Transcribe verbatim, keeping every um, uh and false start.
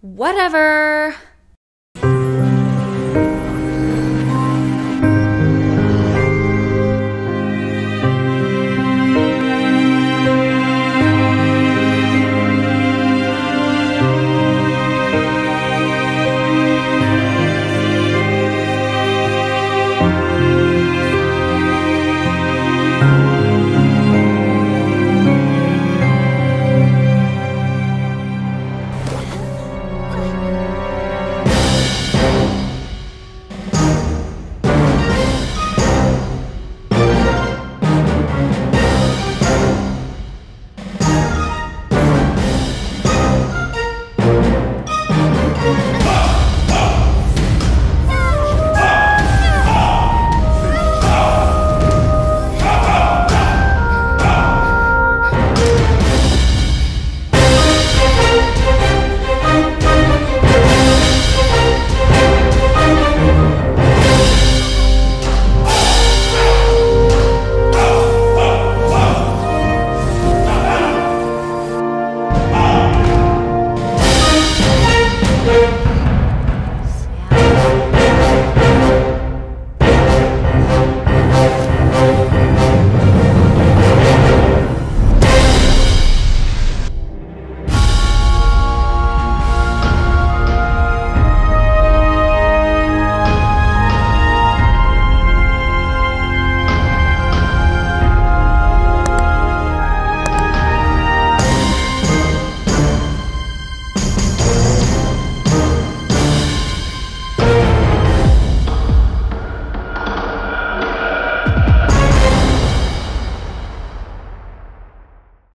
whatever.